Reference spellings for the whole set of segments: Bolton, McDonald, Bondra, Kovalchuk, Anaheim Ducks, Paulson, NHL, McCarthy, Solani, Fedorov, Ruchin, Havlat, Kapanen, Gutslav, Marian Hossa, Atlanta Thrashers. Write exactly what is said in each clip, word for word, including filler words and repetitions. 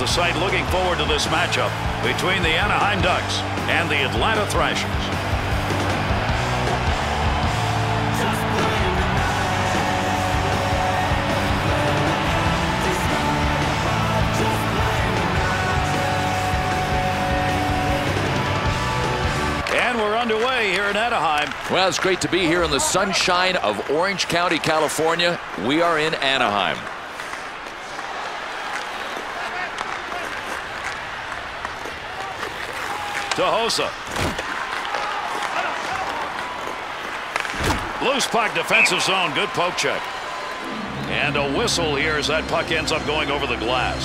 The site looking forward to this matchup between the Anaheim Ducks and the Atlanta Thrashers. And we're underway here in Anaheim. Well, it's great to be here in the sunshine of Orange County, California. We are in Anaheim. To Hossa. Loose puck, defensive zone, good poke check. And a whistle here as that puck ends up going over the glass.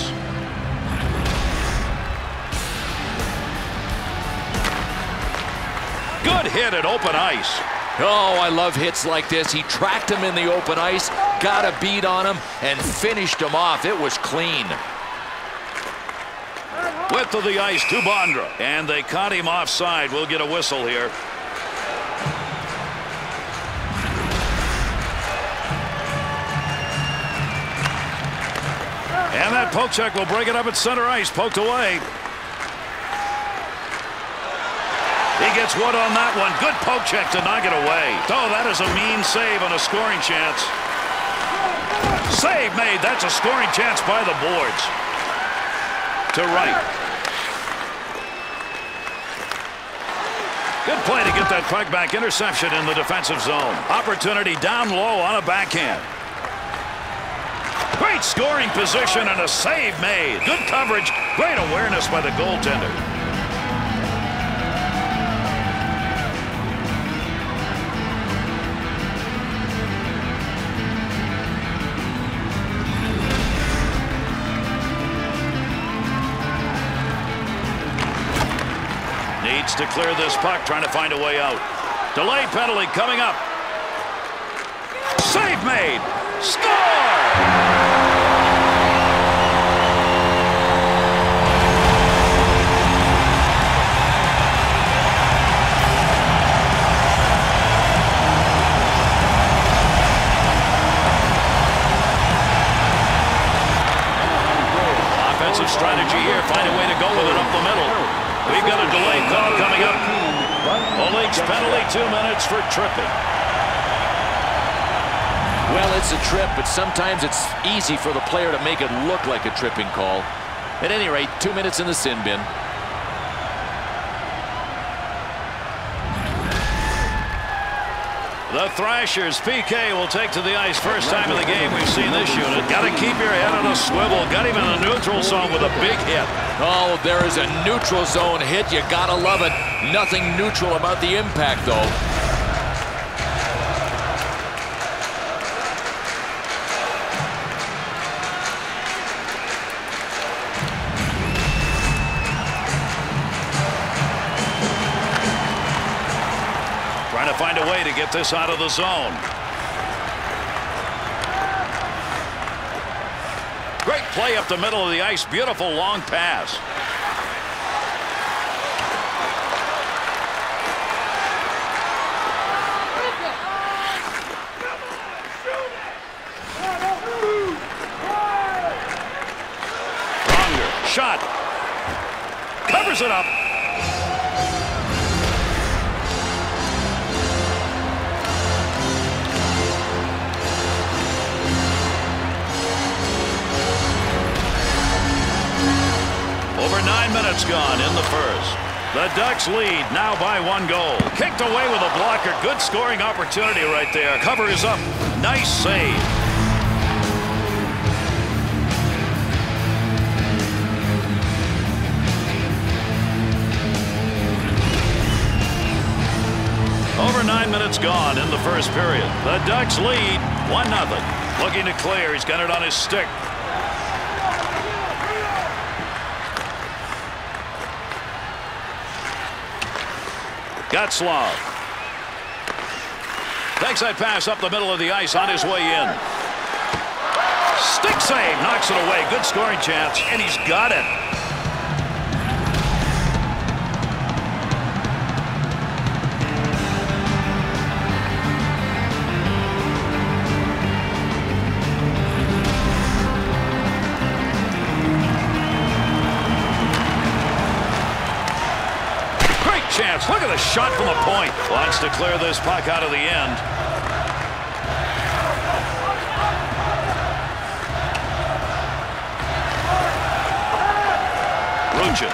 Good hit at open ice. Oh, I love hits like this. He tracked him in the open ice, got a beat on him, and finished him off. It was clean. Width of the ice to Bondra, and they caught him offside. We'll get a whistle here. And that poke check will break it up at center ice. Poked away. He gets wood on that one. Good poke check to knock it away. Oh, that is a mean save on a scoring chance. Save made. That's a scoring chance by the boards. To right. Good play to get that puck back. Interception in the defensive zone. Opportunity down low on a backhand. Great scoring position and a save made. Good coverage. Great awareness by the goaltender. To clear this puck, trying to find a way out. Delay penalty coming up. Save made. Score! Offensive strategy here. Find a way to go with it up the middle. We've got a delay call coming up. Oleg's penalty, two minutes for tripping. Well, it's a trip, but sometimes it's easy for the player to make it look like a tripping call. At any rate, two minutes in the sin bin. The Thrashers, P K, will take to the ice. First time in the game we've seen this unit. Got to keep your head on a swivel. Got him in the neutral zone with a big hit. Oh, there is a neutral zone hit. You got to love it. Nothing neutral about the impact, though. Find a way to get this out of the zone. Great play up the middle of the ice. Beautiful long pass. Longer shot. Covers it up. Over nine minutes gone in the first. The Ducks lead now by one goal. Kicked away with a blocker. Good scoring opportunity right there. Cover is up. Nice save. minutes gone in the first period. The Ducks lead one nothing. Looking to clear. He's got it on his stick. Gutslav takes that pass up the middle of the ice on his way in. Stick save, knocks it away. Good scoring chance, and he's got it. Chance. Look at the shot from the point. Wants to clear this puck out of the end. Ruchin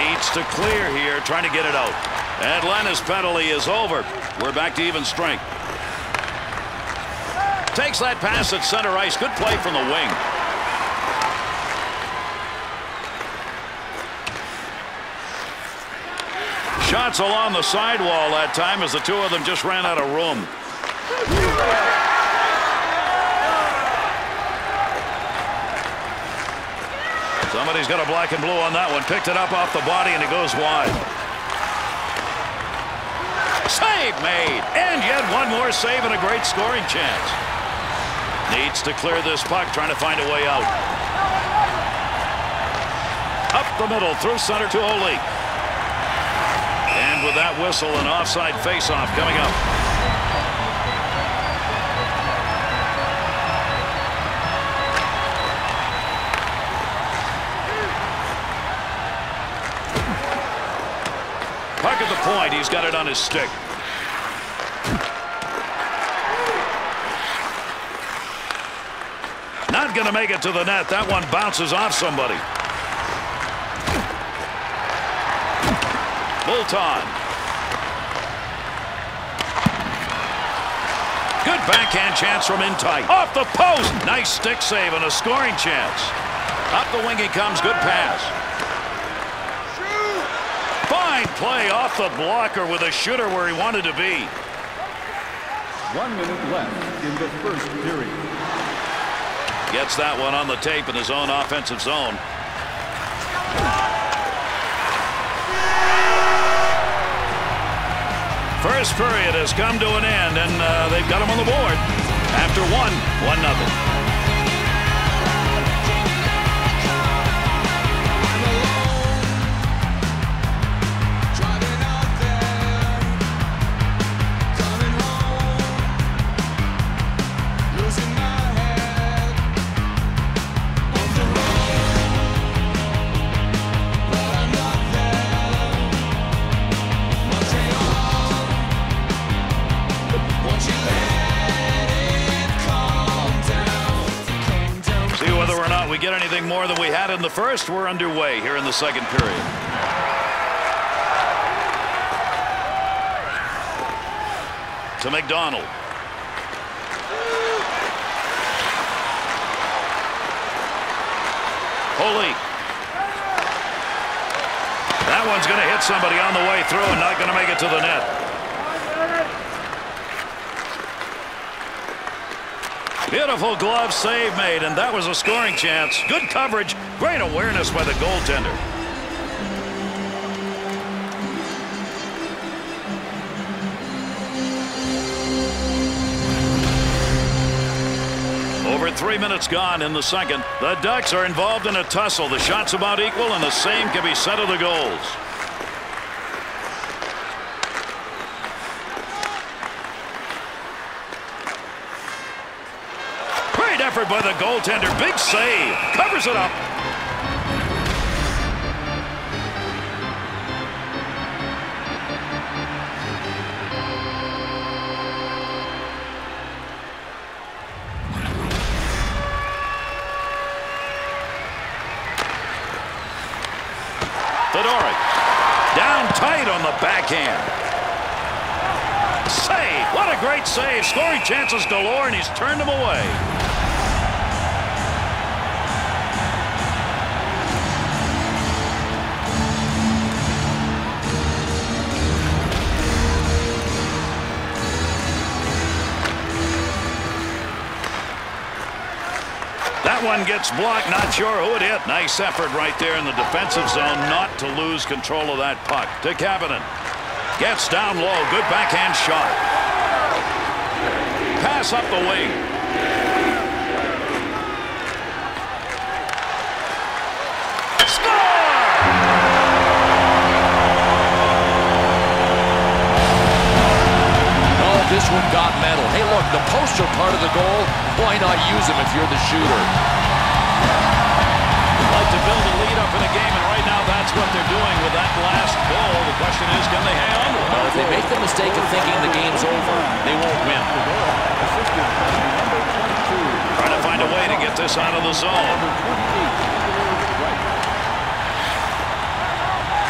needs to clear here, trying to get it out. Atlanta's penalty is over. We're back to even strength. Takes that pass at center ice. Good play from the wing. Shots along the sidewall that time as the two of them just ran out of room. Somebody's got a black and blue on that one. Picked it up off the body and it goes wide. Save made. And yet one more save and a great scoring chance. Needs to clear this puck, trying to find a way out. Up the middle through center to Oli. With that whistle, an offside faceoff coming up. Puck at the point. He's got it on his stick. Not going to make it to the net. That one bounces off somebody. Bolton. Good backhand chance from in tight. Off the post. Nice stick save and a scoring chance. Up the wing he comes. Good pass. Fine play off the blocker with a shooter where he wanted to be. One minute left in the first period. Gets that one on the tape in his own offensive zone. First period has come to an end, and uh, they've got him on the board. After one, one nothing. Anything more than we had in the first. We're underway here in the second period. To McDonald. Holy. That one's going to hit somebody on the way through and not going to make it to the net. Beautiful glove save made, and that was a scoring chance. Good coverage, great awareness by the goaltender. Over three minutes gone in the second. The Ducks are involved in a tussle. The shot's about equal, and the same can be said of the goals. By the goaltender. Big save. Covers it up. Fedorov. Down tight on the backhand. Save. What a great save. Scoring chances galore, and he's turned them away. one gets blocked. Not sure who it hit. Nice effort right there in the defensive zone not to lose control of that puck. To Kapanen. Gets down low. Good backhand shot. Pass up the wing. Score! This one got metal. Hey, look, the posts are part of the goal. Why not use them if you're the shooter? Like to build a lead up in a game, and right now that's what they're doing with that last goal. The question is, can they hang on? Well, if they make the mistake of thinking the game's over, they won't win. Trying to find a way to get this out of the zone.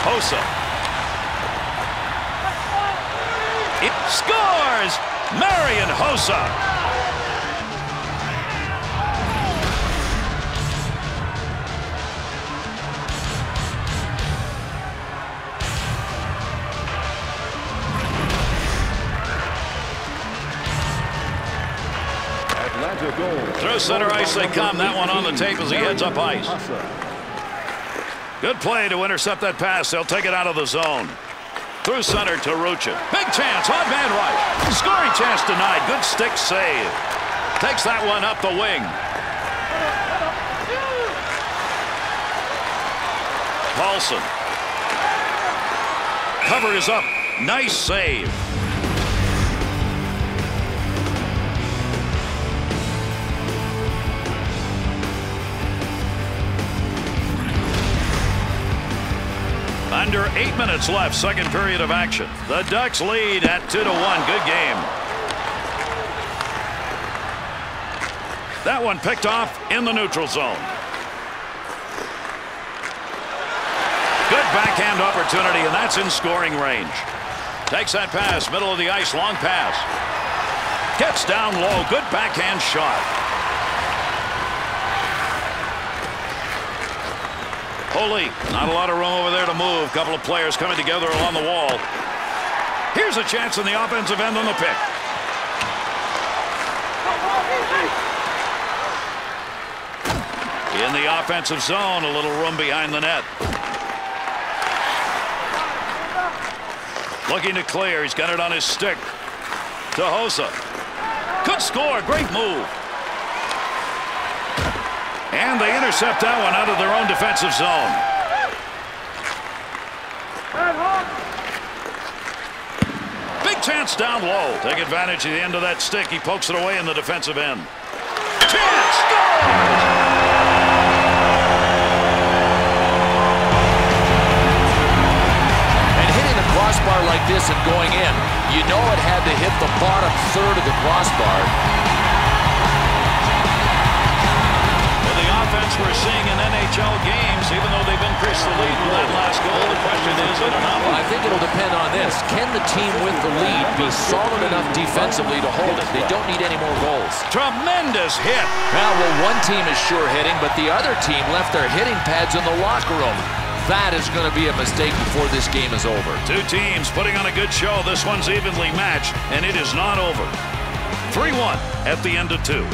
Hossa. It scores! Marian Hossa! Atlanta goal. Through center ice they come. That one on the tape as he heads up ice. Good play to intercept that pass. They'll take it out of the zone. Through center to Ruchin. Big chance. Hot man right. Scoring chance denied. Good stick save. Takes that one up the wing. Paulson. Cover is up. Nice save. Under eight minutes left, second period of action. The Ducks lead at two to one. Good game. That one picked off in the neutral zone. Good backhand opportunity, and that's in scoring range. Takes that pass, middle of the ice, long pass. Gets down low. Good backhand shot. Holy, not a lot of room over there to move. Couple of players coming together along the wall. Here's a chance on the offensive end on the pick. In the offensive zone, a little room behind the net. Looking to clear. He's got it on his stick. To Hossa. Could score. Great move. And they intercept that one out of their own defensive zone. Big chance down low. Take advantage of the end of that stick. He pokes it away in the defensive end. Chance! Scores! And hitting a crossbar like this and going in, you know it had to hit the bottom third of the crossbar. We're seeing in N H L games, even though they've increased the lead with that last goal, the question is, it or not? Well, I think it'll depend on this. Can the team with the lead be solid enough defensively to hold it? They don't need any more goals. Tremendous hit. Well, well, one team is sure hitting, but the other team left their hitting pads in the locker room. That is going to be a mistake before this game is over. Two teams putting on a good show. This one's evenly matched, and it is not over. three one at the end of two.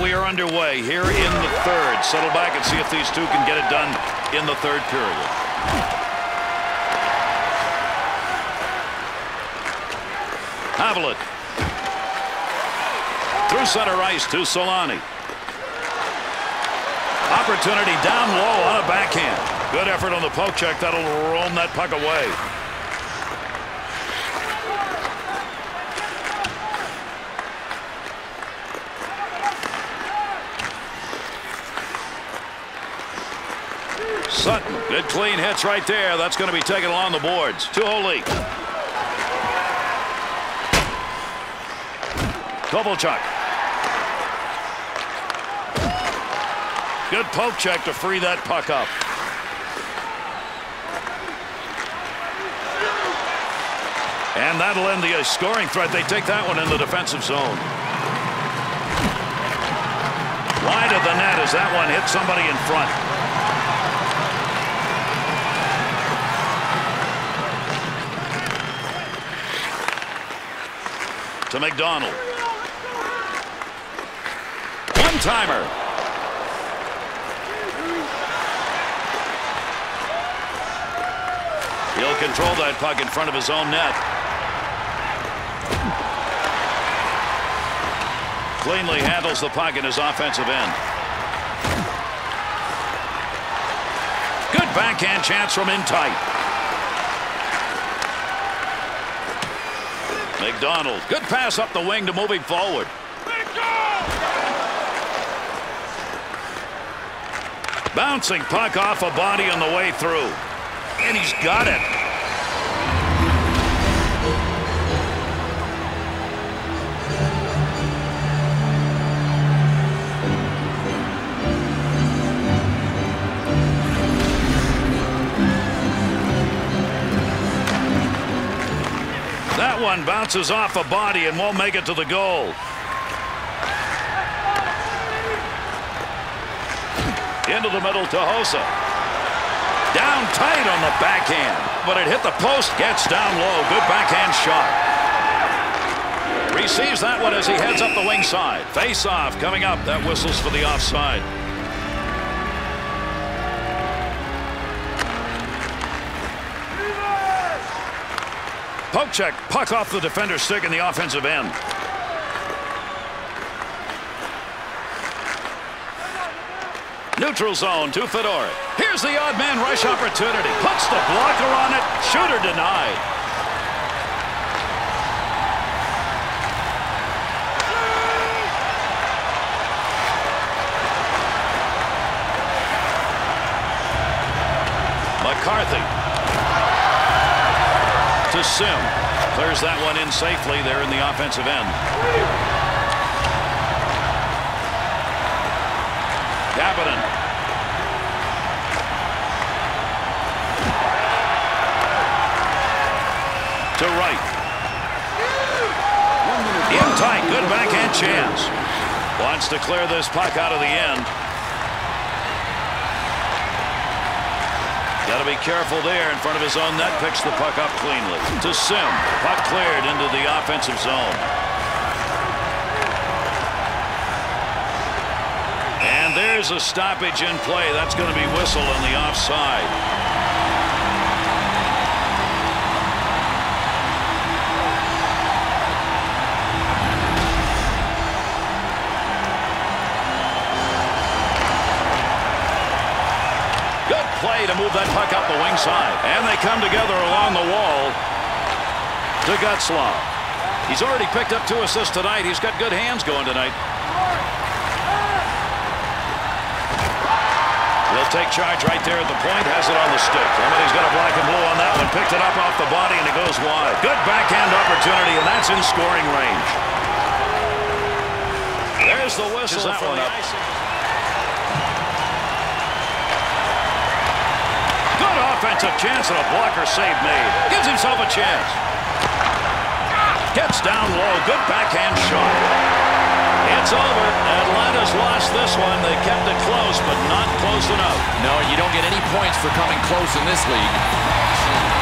we are underway here in the third. Settle back and see if these two can get it done in the third period. Havlat through center ice to Solani. Opportunity down low on a backhand. Good effort on the poke check. That'll roam that puck away. Sutton, good clean hits right there. That's going to be taken along the boards. Two-hole lead. Kovalchuk. Good poke check to free that puck up. And that'll end the scoring threat. They take that one in the defensive zone. Wide of the net as that one hit somebody in front. To McDonald. Timer. He'll control that puck in front of his own net. Cleanly handles the puck in his offensive end. Good backhand chance from in tight. McDonald. Good pass up the wing to move him forward. Bouncing puck off a body on the way through. And he's got it. That one bounces off a body and won't make it to the goal. Into the middle to Hossa. Down tight on the backhand, but it hit the post, gets down low. Good backhand shot. Receives that one as he heads up the wing side. Face off coming up. That whistles for the offside. Poke check. Puck off the defender's stick in the offensive end. Neutral zone to Fedorov. Here's the odd man rush opportunity. Puts the blocker on it. Shooter denied. McCarthy to Sim. Clears that one in safely there in the offensive end. Kapanen. To right. In tight. Good backhand chance. Wants to clear this puck out of the end. Got to be careful there in front of his own net. Picks the puck up cleanly. To Sim. Puck cleared into the offensive zone. There's a stoppage in play. That's going to be whistle on the offside. Good play to move that puck up the wing side. And they come together along the wall to Gutslav. He's already picked up two assists tonight. He's got good hands going tonight. Take charge right there at the point. Has it on the stick. Somebody's got a black and blue on that one. Picked it up off the body and it goes wide. Good backhand opportunity, and that's in scoring range. There's the whistle. That one up. Good offensive chance and a blocker save made. Gives himself a chance. Gets down low. Good backhand shot. It's over. Atlanta's lost this one. They kept it close, but not close enough. No, you don't get any points for coming close in this league.